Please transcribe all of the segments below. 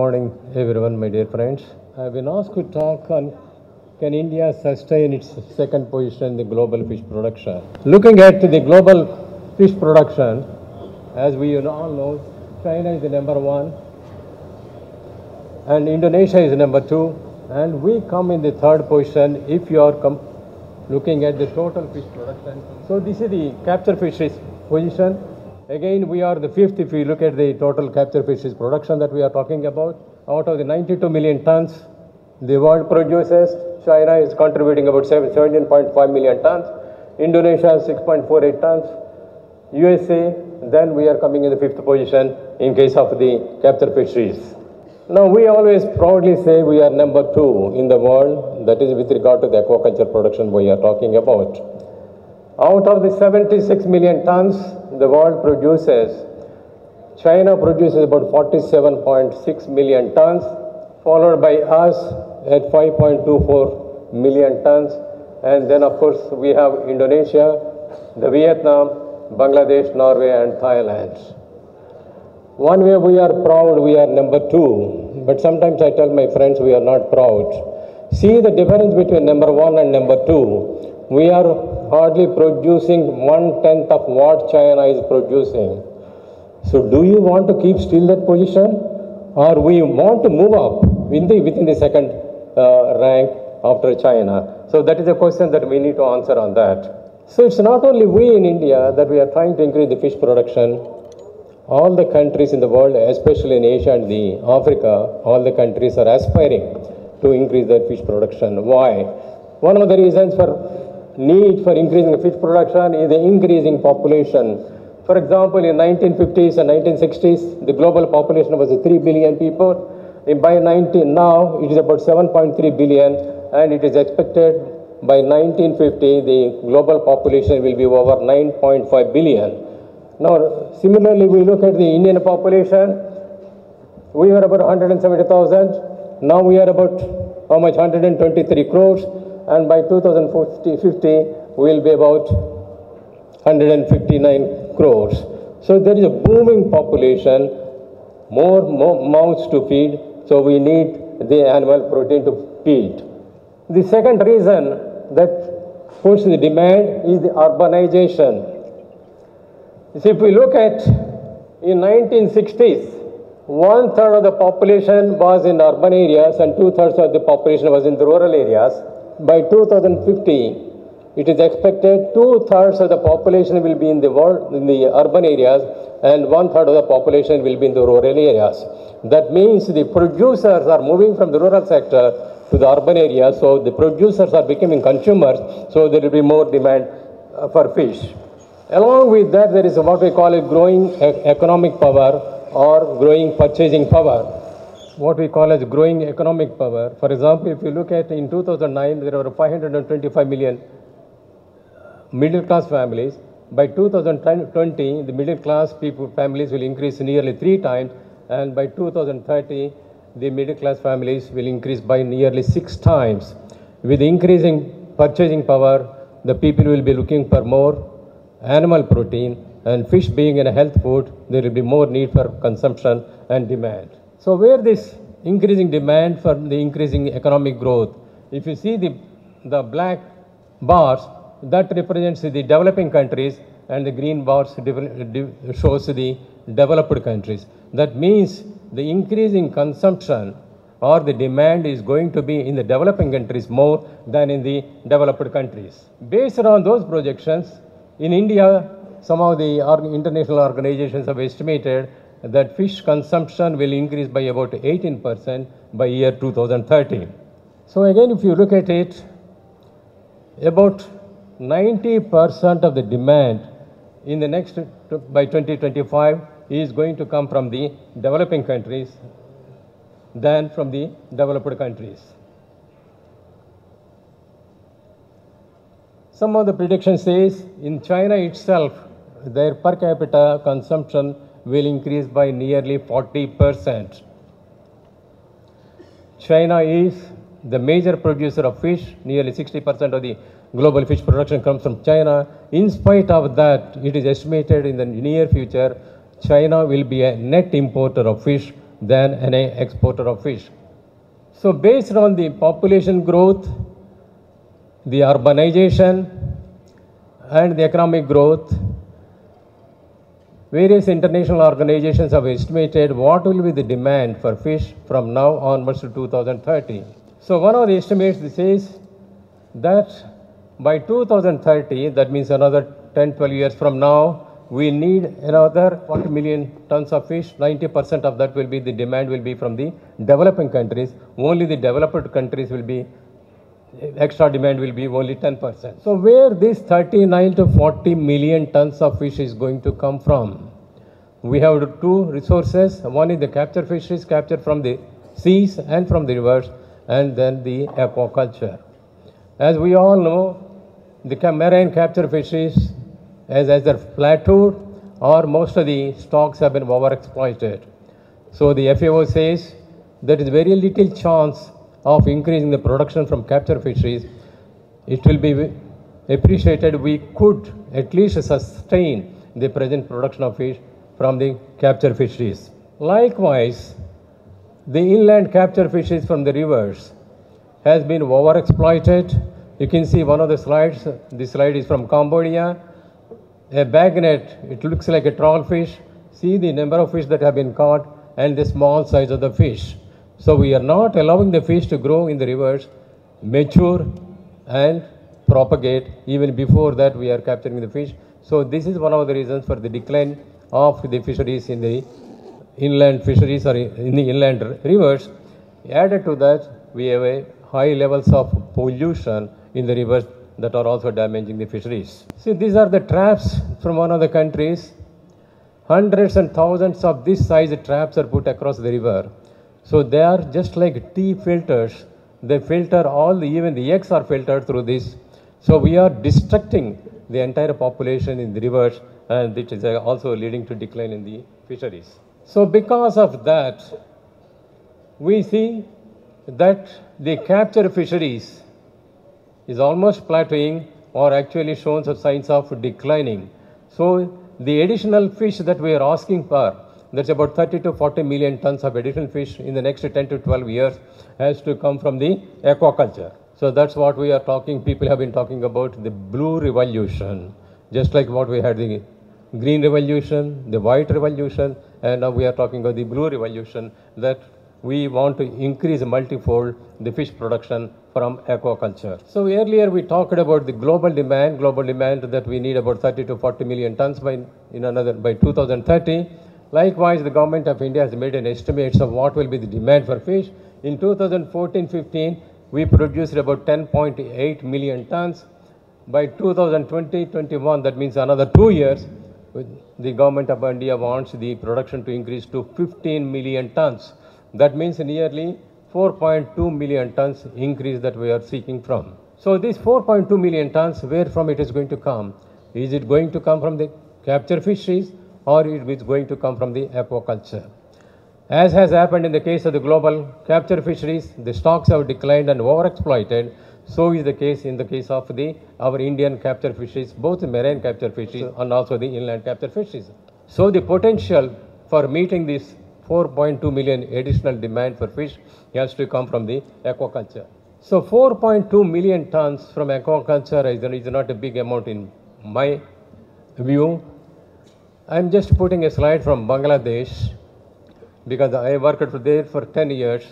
morning, everyone, my dear friends. I've been asked to talk on can India sustain its second position in the global fish production. Looking at the global fish production, as we all know, China is the number 1 and Indonesia is number 2, and we come in the third position if you are looking at the total fish production. So this is the capture fisheries position. Again, we are the 5th if we look at the total capture fisheries production that we are talking about. Out of the 92 million tons the world produces, China is contributing about 17.5 million tons, Indonesia 6.48 tons, USA, then we are coming in the 5th position in case of the capture fisheries. Now, we always proudly say we are number 2 in the world, that is with regard to the aquaculture production we are talking about. Out of the 76 million tons the world produces, China produces about 47.6 million tons, followed by us at 5.24 million tons. And then, of course, we have Indonesia, the Vietnam, Bangladesh, Norway, and Thailand. One way we are proud, we are number 2, but sometimes I tell my friends we are not proud. See the difference between number 1 and number 2. We are hardly producing 1/10 of what China is producing. So do you want to keep still that position, or we want to move up within the second rank after China? So that is a question that we need to answer on that. So it's not only we in India that we are trying to increase the fish production. All the countries in the world, especially in Asia and the Africa, all the countries are aspiring to increase their fish production. Why? One of the reasons for need for increasing the fish production is the increasing population. For example, in 1950s and 1960s, the global population was 3 billion people. Now it is about 7.3 billion, and it is expected by 1950 the global population will be over 9.5 billion. Now, similarly, we look at the Indian population. We were about 170,000. Now we are about how much? 123 crores. And by 2050, we will be about 159 crores. So there is a booming population, more mouths to feed. So we need the animal protein to feed. The second reason that pushes the demand is the urbanization. See, if we look at in 1960s, 1/3 of the population was in urban areas and 2/3 of the population was in the rural areas. By 2050, it is expected 2/3 of the population will be in the world, in the urban areas, and 1/3 of the population will be in the rural areas. That means the producers are moving from the rural sector to the urban areas. So the producers are becoming consumers. So there will be more demand for fish. Along with that, there is what we call a growing economic power or growing purchasing power. What we call as growing economic power. For example, if you look at in 2009, there were 525 million middle class families. By 2020, the middle class families will increase nearly 3 times, and by 2030, the middle class families will increase by nearly 6 times. With increasing purchasing power, the people will be looking for more animal protein, and fish being in a health food, there will be more need for consumption and demand. So where this increasing demand for the increasing economic growth, if you see the black bars, that represents the developing countries, and the green bars shows the developed countries. That means the increasing consumption or the demand is going to be in the developing countries more than in the developed countries. Based on those projections, in India, some of the international organizations have estimated that fish consumption will increase by about 18% by year 2030. So again, if you look at it, about 90% of the demand in the next, by 2025, is going to come from the developing countries than from the developed countries. Some of the prediction says in China itself, their per capita consumption will increase by nearly 40%. China is the major producer of fish. Nearly 60% of the global fish production comes from China. In spite of that, it is estimated in the near future, China will be a net importer of fish than an exporter of fish. So based on the population growth, the urbanization and the economic growth, various international organizations have estimated what will be the demand for fish from now onwards to 2030. So one of the estimates says that by 2030, that means another 10-12 years from now, we need another 40 million tons of fish. 90% of that will be the demand will be from the developing countries. Only the developed countries will be, extra demand will be only 10%. So where this 39 to 40 million tons of fish is going to come from? We have two resources. One is the capture fisheries, capture from the seas and from the rivers, and then the aquaculture. As we all know, the marine capture fisheries has either plateaued or most of the stocks have been overexploited. So the FAO says there is very little chance of increasing the production from capture fisheries. It will be appreciated we could at least sustain the present production of fish from the capture fisheries. Likewise, the inland capture fisheries from the rivers has been overexploited. You can see one of the slides. This slide is from Cambodia. A bagnet, it looks like a trawl fish. See the number of fish that have been caught and the small size of the fish. So we are not allowing the fish to grow in the rivers, mature and propagate. Even before that, we are capturing the fish. So this is one of the reasons for the decline of the fisheries in the inland fisheries or in the inland rivers. Added to that, we have a high levels of pollution in the rivers that are also damaging the fisheries. See, these are the traps from one of the countries. Hundreds and thousands of this size traps are put across the river. So they are just like tea filters. They filter all, even the eggs are filtered through this. So we are destructing the entire population in the rivers, and it is also leading to decline in the fisheries. So because of that, we see that the capture fisheries is almost plateauing or actually shown some signs of declining. So the additional fish that we are asking for, that's about 30 to 40 million tons of additional fish in the next 10 to 12 years, has to come from the aquaculture. So that's what we are talking, people have been talking about the blue revolution, just like what we had the green revolution, the white revolution, and now we are talking about the blue revolution, that we want to increase multifold the fish production from aquaculture. So earlier we talked about the global demand that we need about 30 to 40 million tons by 2030. Likewise, the government of India has made an estimate of what will be the demand for fish. In 2014-15, we produced about 10.8 million tons. By 2020-21, that means another 2 years, the government of India wants the production to increase to 15 million tons. That means nearly 4.2 million tons increase that we are seeking from. So this 4.2 million tons, where from it is going to come? Is it going to come from the capture fisheries or it is going to come from the aquaculture? As has happened in the case of the global capture fisheries, the stocks have declined and overexploited. So is the case in the case of our Indian capture fisheries, both the marine capture fisheries and also the inland capture fisheries. So the potential for meeting this 4.2 million additional demand for fish has to come from the aquaculture. So 4.2 million tons from aquaculture is not a big amount in my view. I'm just putting a slide from Bangladesh because I worked there for 10 years.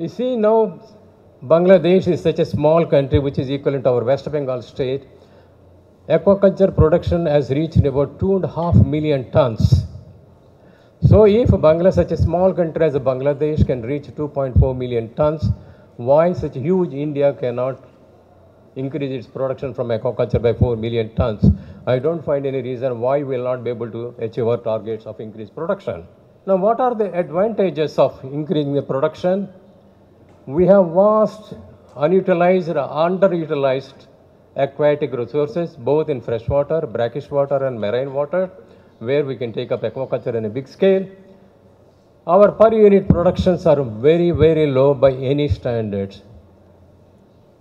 You see now Bangladesh is such a small country which is equivalent to our West Bengal state. Aquaculture production has reached about 2.5 million tons. So if Bangladesh, such a small country as Bangladesh, can reach 2.4 million tons, why such huge India cannot increase its production from aquaculture by 4 million tons? I don't find any reason why we will not be able to achieve our targets of increased production. Now, what are the advantages of increasing the production? We have vast, unutilized, underutilized aquatic resources, both in freshwater, brackish water, and marine water, where we can take up aquaculture on a big scale. Our per unit productions are very, very low by any standards,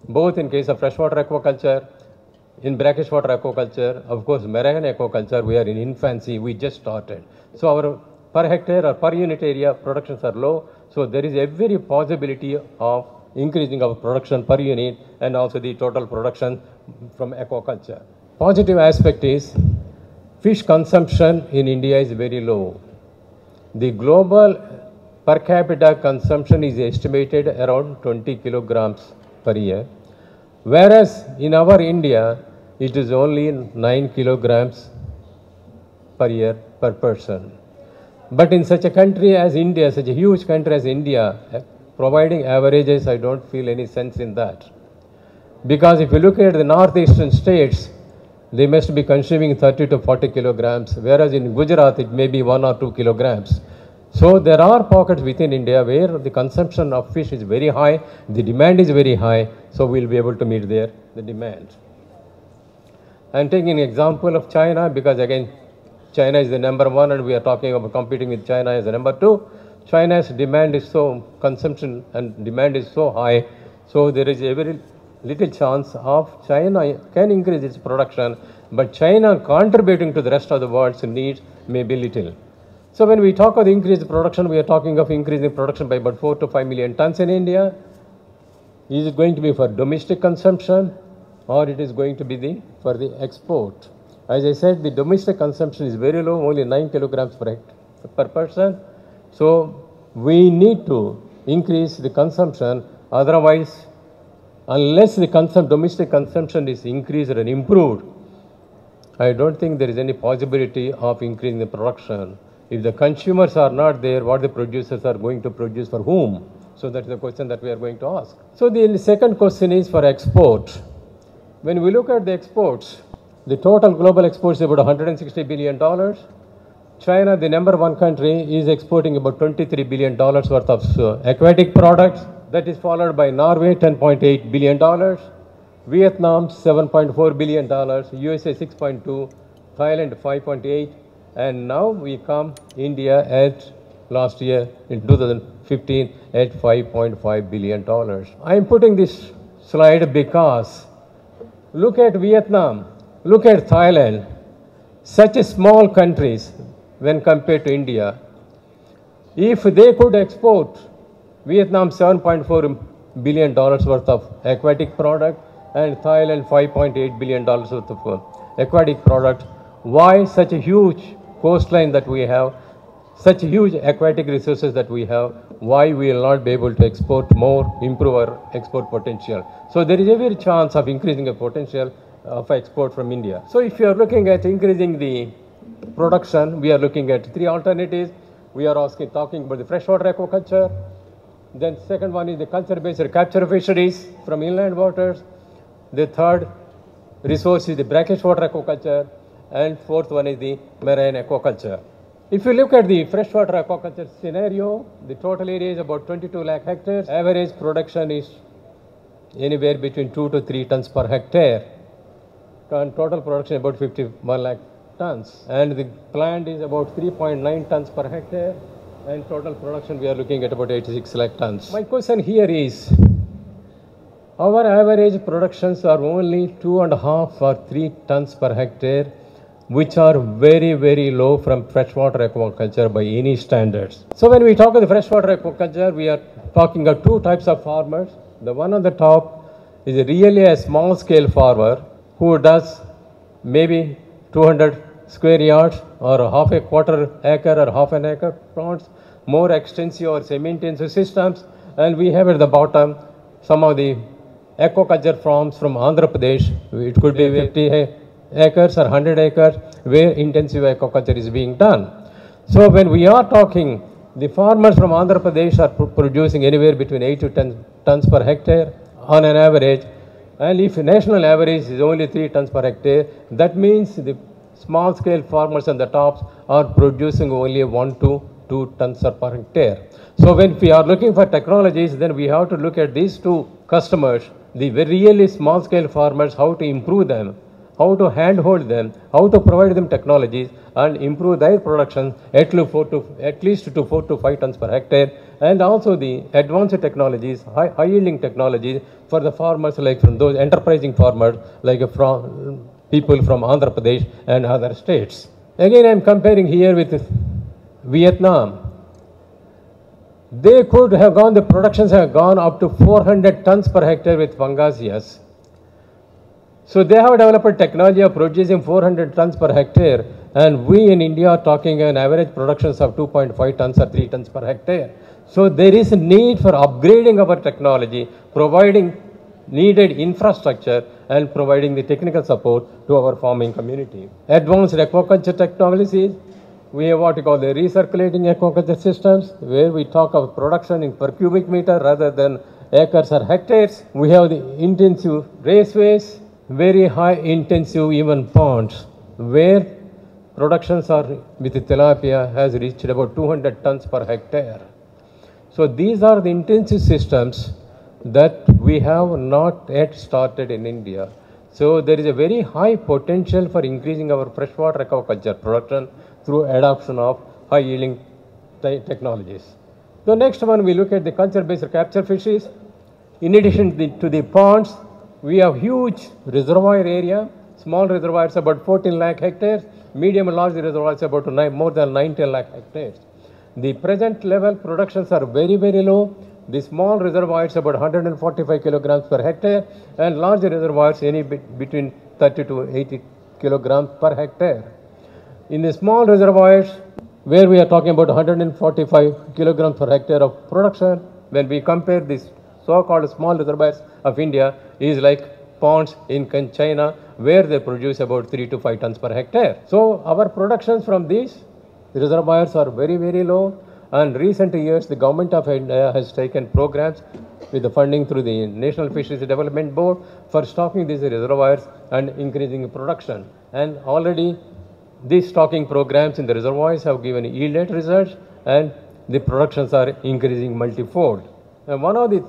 both in case of freshwater aquaculture, in brackish water aquaculture, of course marine aquaculture, we are in infancy, we just started. So our per hectare or per unit area productions are low. So there is every possibility of increasing our production per unit and also the total production from aquaculture. Positive aspect is fish consumption in India is very low. The global per capita consumption is estimated around 20 kilograms per year, whereas in our India it is only 9 kilograms per year per person. But in such a country as India, such a huge country as India, providing averages, I don't feel any sense in that. Because if you look at the northeastern states, they must be consuming 30 to 40 kilograms, whereas in Gujarat it may be 1 or 2 kilograms. So there are pockets within India where the consumption of fish is very high, the demand is very high, so we will be able to meet the demand. I am taking an example of China because again, China is the number 1 and we are talking about competing with China as the number 2. China's demand is so, consumption and demand is so high, so there is a very little chance of China can increase its production, but China contributing to the rest of the world's needs may be little. So when we talk of increased production, we are talking of increasing production by about 4 to 5 million tons in India. Is it going to be for domestic consumption or it is going to be for the export? As I said, the domestic consumption is very low, only 9 kilograms per person. So we need to increase the consumption, otherwise unless the domestic consumption is increased and improved, I don't think there is any possibility of increasing the production. If the consumers are not there, what the producers are going to produce for whom? So that's the question that we are going to ask. So the second question is for export. When we look at the exports, the total global exports is about $160 billion. China, the number 1 country, is exporting about $23 billion worth of aquatic products. That is followed by Norway, $10.8 billion, Vietnam, $7.4 billion, USA, $6.2, Thailand, $5.8, and now we come India at last year, in 2015, at $5.5 billion. I am putting this slide because look at Vietnam, look at Thailand, such small countries when compared to India. If they could export Vietnam $7.4 billion worth of aquatic product and Thailand $5.8 billion worth of aquatic product, why such a huge coastline that we have, such huge aquatic resources that we have, why we will not be able to export more, improve our export potential? So there is every chance of increasing the potential of export from India. So if you are looking at increasing the production, we are looking at 3 alternatives. We are talking about the freshwater aquaculture. Then second one is the culture-based capture fisheries from inland waters. The third resource is the brackish water aquaculture. And fourth one is the marine aquaculture. If you look at the freshwater aquaculture scenario, the total area is about 22 lakh hectares. Average production is anywhere between 2 to 3 tons per hectare. And total production is about 51 lakh tons. And the plant is about 3.9 tons per hectare. And total production we are looking at about 86 lakh tons. My question here is, our average productions are only 2.5 or 3 tons per hectare, which are very, very low from freshwater aquaculture by any standards. So when we talk of the freshwater aquaculture, we are talking of 2 types of farmers. The one on the top is really a small scale farmer who does maybe 200 square yards or half a quarter-acre or half an acre plants, more extensive or semi-intensive systems. And we have at the bottom some of the aquaculture farms from Andhra Pradesh. It could be 50 acres or 100 acres where intensive aquaculture is being done. So when we are talking, the farmers from Andhra Pradesh are producing anywhere between 8 to 10 tons per hectare on an average. And if the national average is only 3 tons per hectare, that means the small scale farmers on the tops are producing only 1 to 2 tons per hectare. So when we are looking for technologies, then we have to look at these 2 customers, the really small scale farmers, how to improve them, how to handhold them, how to provide them technologies and improve their production at least to 4 to 5 tons per hectare, and also the advanced technologies, high yielding technologies for the farmers like from those enterprising farmers like from people from Andhra Pradesh and other states. Again, I am comparing here with Vietnam, they could have gone, the productions have gone up to 400 tons per hectare with Pangasius. So they have developed a technology of producing 400 tons per hectare, and we in India are talking an average productions of 2.5 tons or 3 tons per hectare. So there is a need for upgrading our technology, providing needed infrastructure and providing the technical support to our farming community. Advanced aquaculture technologies, we have what we call the recirculating aquaculture systems, where we talk of production in per cubic meter rather than acres or hectares. We have the intensive raceways, very high intensive even ponds, where productions are with tilapia has reached about 200 tons per hectare. So these are the intensive systems that we have not yet started in India. So there is a very high potential for increasing our freshwater aquaculture production through adoption of high-yielding technologies. The next one, we look at the culture-based capture fisheries. In addition to the ponds, we have huge reservoir area, small reservoirs about 14 lakh hectares, medium and large reservoirs about more than 19 lakh hectares. The present level productions are very, very low. The small reservoirs about 145 kilograms per hectare, and large reservoirs any between 30 to 80 kilograms per hectare. In the small reservoirs, where we are talking about 145 kilograms per hectare of production, when we compare this so-called small reservoirs of India, is like ponds in China, where they produce about 3 to 5 tons per hectare. So our productions from these reservoirs are very, very low. And recent years, the government of India has taken programs with the funding through the National Fisheries Development Board for stocking these reservoirs and increasing production. And already, these stocking programs in the reservoirs have given yield results, and the productions are increasing multifold. And one of the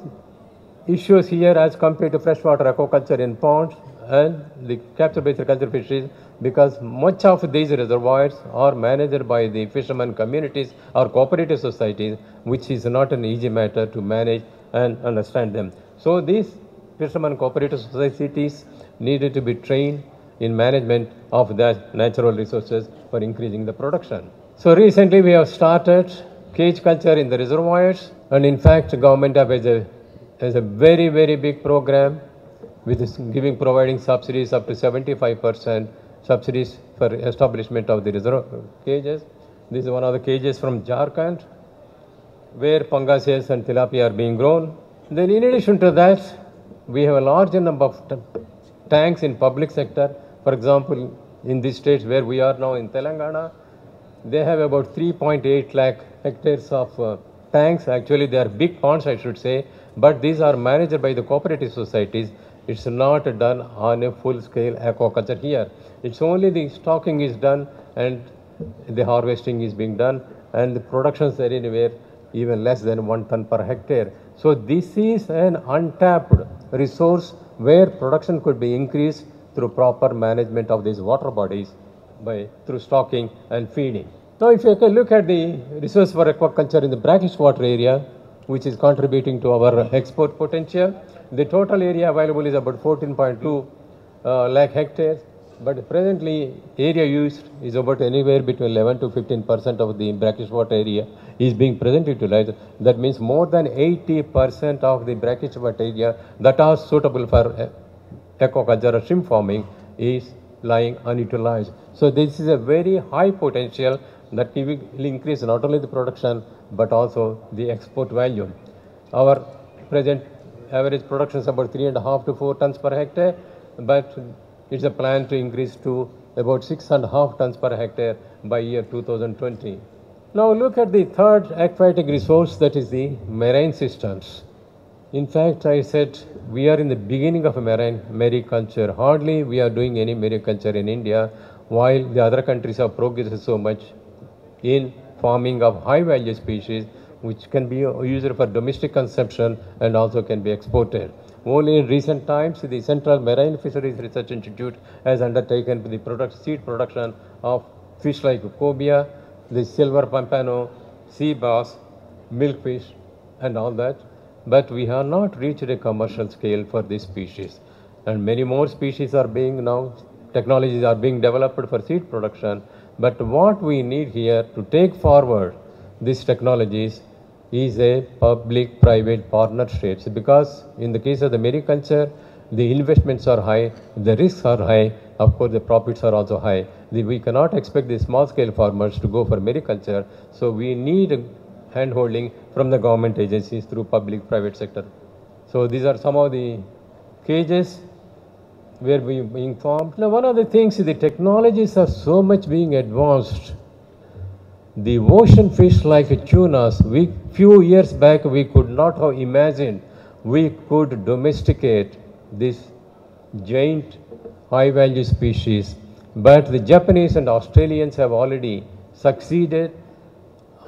issues here, as compared to freshwater aquaculture in ponds and the capture-based culture fisheries, because much of these reservoirs are managed by the fishermen communities or cooperative societies, which is not an easy matter to manage and understand them. So these fishermen cooperative societies needed to be trained in management of their natural resources for increasing the production. So recently we have started cage culture in the reservoirs, and in fact the government has a very, very big program with giving, providing subsidies up to 75% subsidies for establishment of the reserve cages. This is one of the cages from Jharkhand, where Pangasius and tilapia are being grown. Then in addition to that, we have a large number of tanks in public sector. For example, in these states where we are now in Telangana, they have about 3.8 lakh hectares of tanks. Actually, they are big ponds, I should say, but these are managed by the cooperative societies. It's not done on a full-scale aquaculture here. It's only the stocking is done and the harvesting is being done, and the productions are anywhere even less than 1 ton per hectare. So this is an untapped resource where production could be increased through proper management of these water bodies through stocking and feeding. Now if you can look at the resource for aquaculture in the brackish water area, which is contributing to our export potential. The total area available is about 14.2 lakh hectares, but presently area used is about anywhere between 11% to 15% of the brackish water area is being presently utilized. That means more than 80% of the brackish water area that are suitable for aquaculture or shrimp farming is lying unutilized. So this is a very high potential that will increase not only the production but also the export value. Our present average production is about 3.5 to 4 tons per hectare, but it's a plan to increase to about 6.5 tons per hectare by year 2020. Now look at the third aquatic resource, that is the marine systems. In fact, I said we are in the beginning of a mariculture. Hardly we are doing any mariculture in India, while the other countries have progressed so much in farming of high-value species, which can be used for domestic consumption and also can be exported. Only in recent times, the Central Marine Fisheries Research Institute has undertaken the seed production of fish like cobia, the silver pampano, sea bass, milkfish, and all that. But we have not reached a commercial scale for these species. And many more species are being now, technologies are being developed for seed production. But what we need here to take forward these technologies is a public-private partnerships, because in the case of the mariculture, the investments are high, the risks are high, of course the profits are also high. We cannot expect the small-scale farmers to go for mariculture, so we need hand-holding from the government agencies through public-private sector. So these are some of the cages where we being formed. Now one of the things is the technologies are so much being advanced. The ocean fish like tunas, few years back we could not have imagined we could domesticate this giant high-value species. But the Japanese and Australians have already succeeded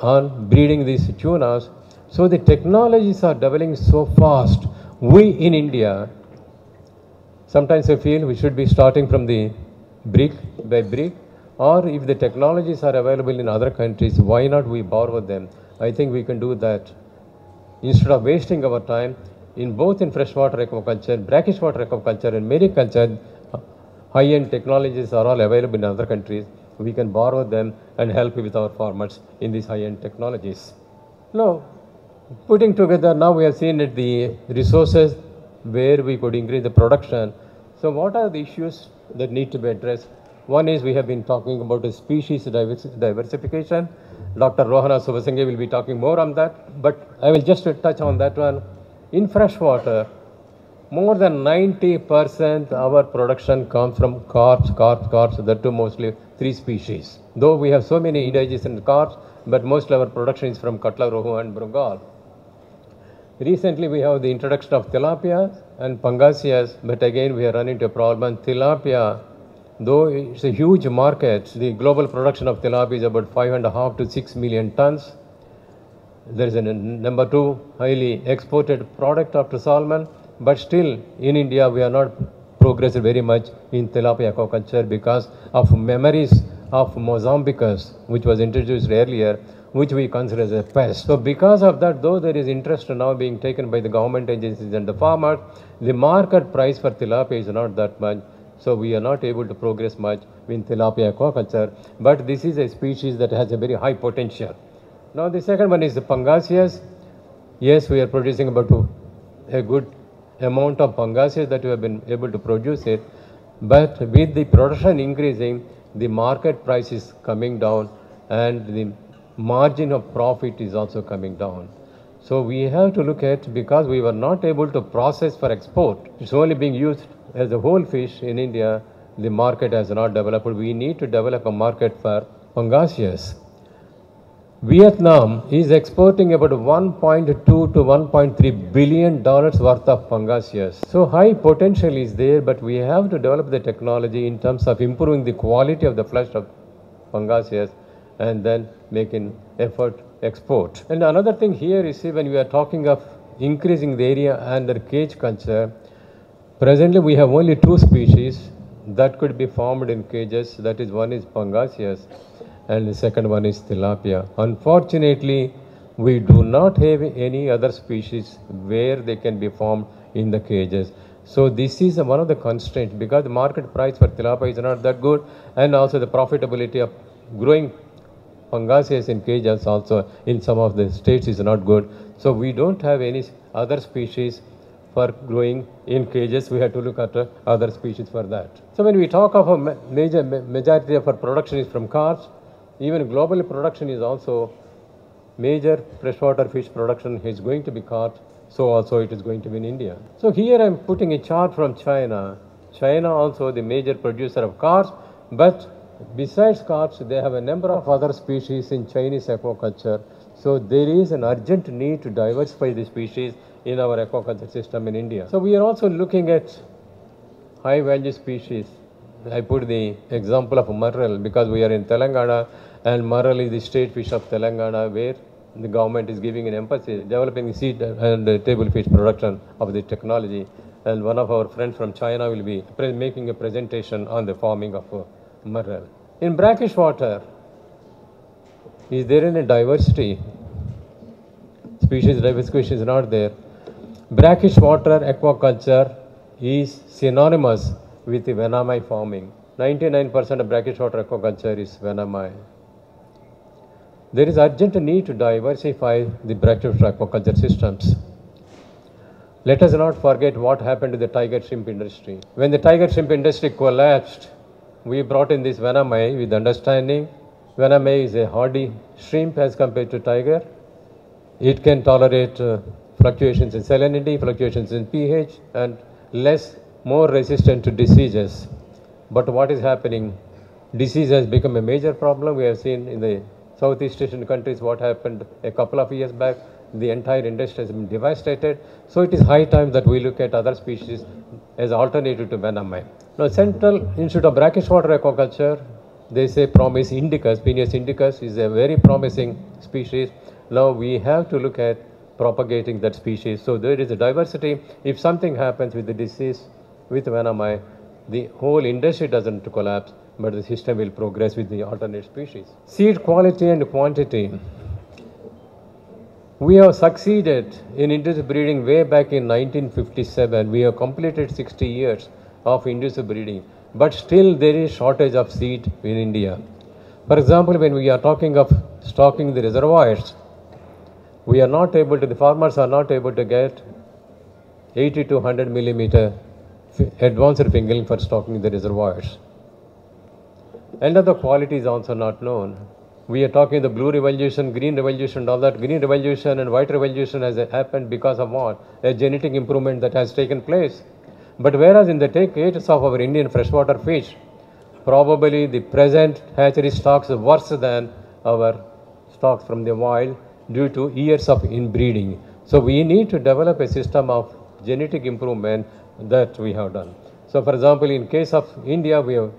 on breeding these tunas. So the technologies are developing so fast. We in India, sometimes I feel we should be starting from the brick by brick, or if the technologies are available in other countries, why not we borrow them? I think we can do that. Instead of wasting our time, in freshwater aquaculture, brackish water aquaculture and mariculture, high-end technologies are all available in other countries. We can borrow them and help with our farmers in these high-end technologies. Now, putting together, now we have seen that the resources where we could increase the production. So what are the issues that need to be addressed? One is we have been talking about a species diversification. Dr. Rohana Subhasange will be talking more on that, but I will just touch on that one. In freshwater, more than 90% our production comes from carps, that too mostly 3 species. Though we have so many indigent carps, but most of our production is from Katla, Rohu and Brungal. Recently we have the introduction of tilapia and Pangasius, but again we have run into a problem. Tilapia, though it's a huge market, the global production of tilapia is about 5.5 to 6 million tons. There is a number 2 highly exported product after salmon, but still in India we are not progressed very much in tilapia aquaculture because of memories of Mozambiqueans, which was introduced earlier, which we consider as a pest. So because of that, though there is interest now being taken by the government agencies and the farmers, the market price for tilapia is not that much. So we are not able to progress much in tilapia aquaculture, but this is a species that has a very high potential. Now the second one is the Pangasius. Yes, we are producing about a good amount of Pangasius that we have been able to produce it, but with the production increasing, the market price is coming down and the margin of profit is also coming down. So we have to look at, because we were not able to process for export, it's only being used as a whole fish in India, the market has not developed. We need to develop a market for Pangasius. Vietnam is exporting about $1.2 to $1.3 billion worth of Pangasius. So high potential is there, but we have to develop the technology in terms of improving the quality of the flesh of Pangasius and then making effort export. And another thing here is, see, when we are talking of increasing the area under cage culture, presently we have only 2 species that could be farmed in cages. That is, one is Pangasius and the second one is tilapia. Unfortunately, we do not have any other species where they can be farmed in the cages. So this is one of the constraints, because the market price for tilapia is not that good, and also the profitability of growing Pangasius in cages also in some of the states is not good. So we don't have any other species for growing in cages. We have to look at other species for that. So when we talk of a majority of our production is from carps, even global production is also major freshwater fish production is going to be caught, so also it is going to be in India. So here I am putting a chart from China. China also the major producer of carps, but besides carps they have a number of other species in Chinese aquaculture. So there is an urgent need to diversify the species in our aquaculture system in India. So we are also looking at high value species. I put the example of Murrel because we are in Telangana, and Murrel is the state fish of Telangana, where the government is giving an emphasis developing the seed and table fish production of the technology. And one of our friends from China will be making a presentation on the farming of Murrel. In brackish water, is there any diversity? Species diversification is not there. Brackish water aquaculture is synonymous with the Vannamei farming. 99% of brackish water aquaculture is Vannamei. There is urgent need to diversify the brackish water aquaculture systems. Let us not forget what happened to the tiger shrimp industry. When the tiger shrimp industry collapsed, we brought in this Vannamei with understanding. Vannamei is a hardy shrimp as compared to tiger. It can tolerate fluctuations in salinity, fluctuations in pH, and more resistant to diseases. But what is happening? Disease has become a major problem. We have seen in the Southeast Asian countries what happened a couple of years back. The entire industry has been devastated. So it is high time that we look at other species as alternative to Vannamei. Now, Central Institute of Brackish Water Aquaculture, they say Penaeus indicus. Penaeus indicus is a very promising species. Now we have to look at propagating that species. So there is a diversity. If something happens with the disease, with Vannamei, the whole industry doesn't collapse, but the system will progress with the alternate species. Seed quality and quantity. We have succeeded in induced breeding way back in 1957. We have completed 60 years of induced breeding, but still there is shortage of seed in India. For example, when we are talking of stocking the reservoirs, we are not able to, the farmers are not able to get 80 to 100 millimeter advanced fingerling for stocking the reservoirs. And the quality is also not known. We are talking the blue revolution, green revolution, all that. Green revolution and white revolution has happened because of what? A genetic improvement that has taken place. But whereas in the cages of our Indian freshwater fish, probably the present hatchery stocks are worse than our stocks from the wild due to years of inbreeding. So we need to develop a system of genetic improvement that we have done. So for example, in case of India, we have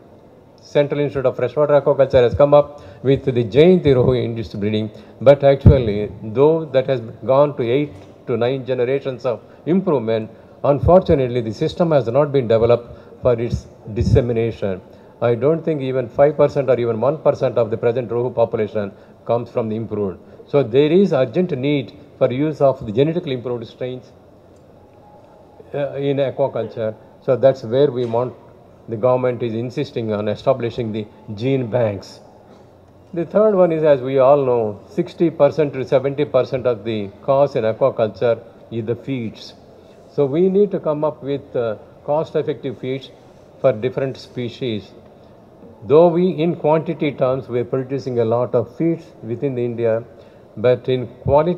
Central Institute of Freshwater Aquaculture has come up with the Jayanti Rohu induced breeding, but actually, though that has gone to 8 to 9 generations of improvement, unfortunately, the system has not been developed for its dissemination. I don't think even 5% or even 1% of the present Rohu population comes from the improved. So there is urgent need for use of the genetically improved strains in aquaculture. So that's where we want, the government is insisting on establishing the gene banks. The third one is, as we all know, 60% to 70% of the cost in aquaculture is the feeds. So we need to come up with cost-effective feeds for different species. Though we, in quantity terms, we are producing a lot of feeds within India, but in quality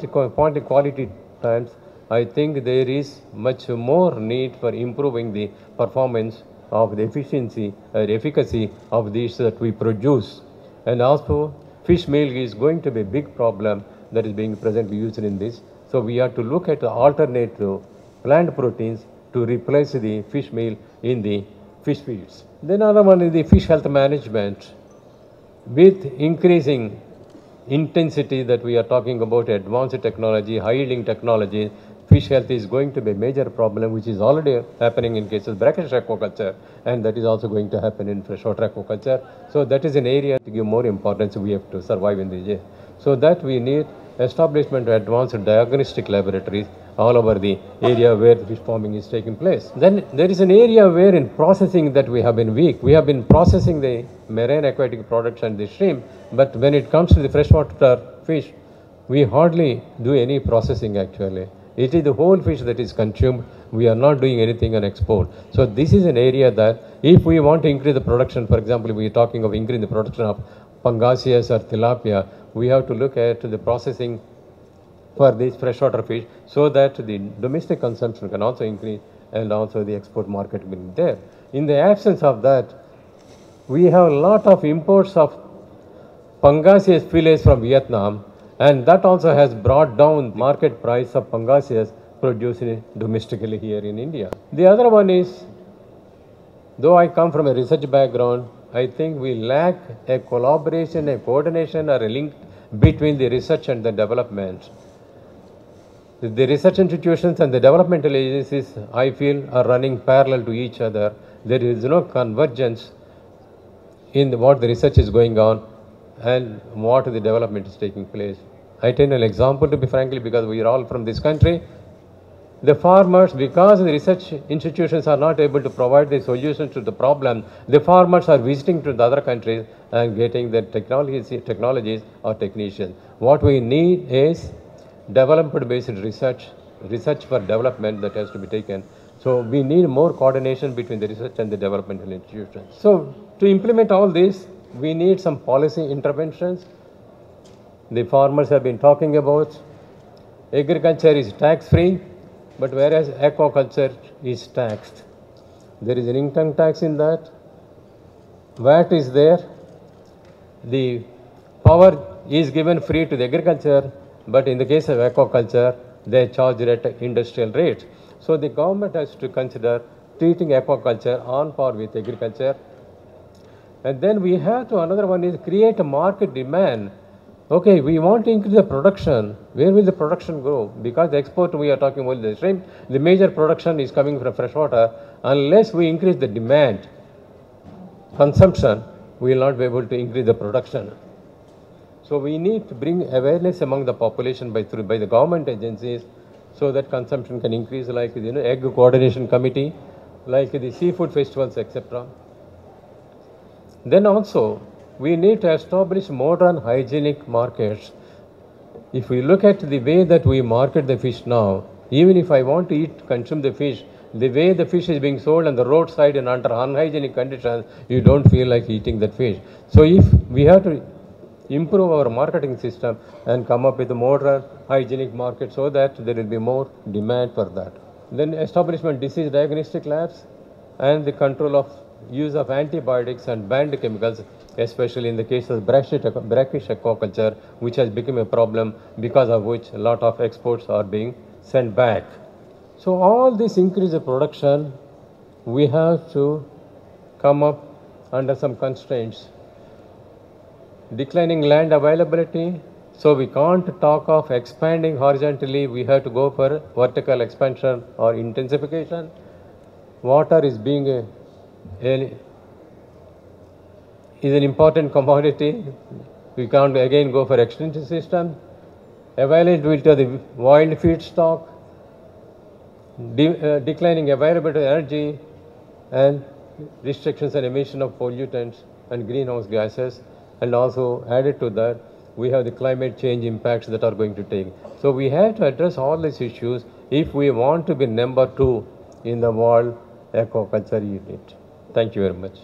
terms, I think there is much more need for improving the performance of the efficiency or efficacy of these that we produce. And also, fish meal is going to be a big problem that is being presently used in this. So we have to look at the alternative plant proteins to replace the fish meal in the fish feeds. Then another one is the fish health management. With increasing intensity that we are talking about, advanced technology, high yielding technology, fish health is going to be a major problem, which is already happening in cases of brackish aquaculture, and that is also going to happen in freshwater aquaculture. So that is an area to give more importance we have to survive in the year. So that we need establishment of advanced diagnostic laboratories all over the area where the fish farming is taking place. Then there is an area where in processing that we have been weak. We have been processing the marine aquatic products and the shrimp, but when it comes to the freshwater fish, we hardly do any processing actually. It is the whole fish that is consumed. We are not doing anything on export. So this is an area that if we want to increase the production, for example, we are talking of increasing the production of Pangasius or Tilapia, we have to look at the processing for these freshwater fish so that the domestic consumption can also increase and also the export market being there. In the absence of that, we have a lot of imports of Pangasius fillets from Vietnam, and that also has brought down the market price of Pangasius produced domestically here in India. The other one is, though I come from a research background, I think we lack a collaboration, a coordination or a link between the research and the development. The research institutions and the developmental agencies, I feel, are running parallel to each other. There is no convergence in what the research is going on and what the development is taking place. I take an example to be frankly, because we are all from this country. the farmers, because the research institutions are not able to provide the solution to the problem, the farmers are visiting to the other countries and getting the technologies or technicians. What we need is development-based research, research for development that has to be taken. So we need more coordination between the research and the developmental institutions. So to implement all this, we need some policy interventions. The farmers have been talking about agriculture is tax-free, but whereas aquaculture is taxed. There is an income tax in that. VAT is there. The power is given free to the agriculture, but in the case of aquaculture, they charge it at industrial rate. So the government has to consider treating aquaculture on par with agriculture. And then we have to, another one is create a market demand. Okay, we want to increase the production. Where will the production go? Because the export, we are talking about the shrimp, the major production is coming from freshwater. Unless we increase the demand, consumption, we will not be able to increase the production. So we need to bring awareness among the population by the government agencies so that consumption can increase, like the egg coordination committee, like the seafood festivals, etc. Then also, we need to establish modern hygienic markets. If we look at the way that we market the fish now, even if I want to consume the fish, the way the fish is being sold on the roadside and under unhygienic conditions, you don't feel like eating that fish. So if we have to improve our marketing system and come up with a modern hygienic market so that there will be more demand for that. Then establishment disease diagnostic labs and the control of use of antibiotics and banned chemicals, especially in the case of brackish aquaculture, which has become a problem, because of which a lot of exports are being sent back. So all this increase of production, we have to come up under some constraints. Declining land availability, so we can't talk of expanding horizontally, we have to go for vertical expansion or intensification. Water is being an important commodity. We can't again go for extension system. Availability of the wild feedstock, declining availability of energy, and restrictions on emission of pollutants and greenhouse gases. And also added to that, we have the climate change impacts that are going to take. So we have to address all these issues if we want to be number 2 in the world aquaculture unit. Thank you very much.